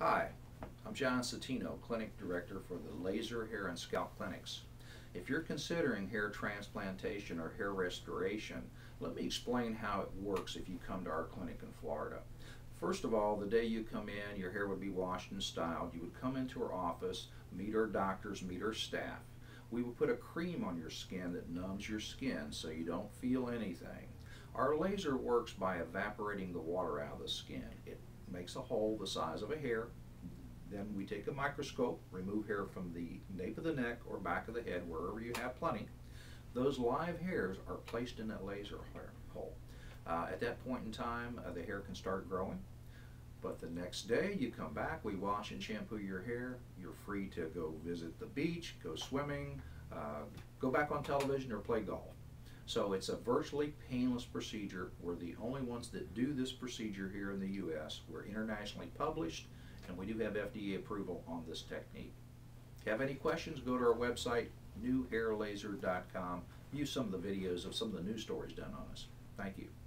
Hi, I'm John Satino, Clinic Director for the Laser Hair and Scalp Clinics. If you're considering hair transplantation or hair restoration, let me explain how it works if you come to our clinic in Florida. First of all, the day you come in, your hair would be washed and styled. You would come into our office, meet our doctors, meet our staff. We will put a cream on your skin that numbs your skin so you don't feel anything. Our laser works by evaporating the water out of the skin. It makes a hole the size of a hair. Then we take a microscope, remove hair from the nape of the neck or back of the head, wherever you have plenty. Those live hairs are placed in that laser hole. At that point in time, the hair can start growing. But the next day you come back, we wash and shampoo your hair. You're free to go visit the beach, go swimming, go back on television or play golf. So it's a virtually painless procedure. We're the only ones that do this procedure here in the U.S. We're internationally published and we do have FDA approval on this technique. If you have any questions, go to our website, newhairlaser.com. Use some of the videos of some of the news stories done on us. Thank you.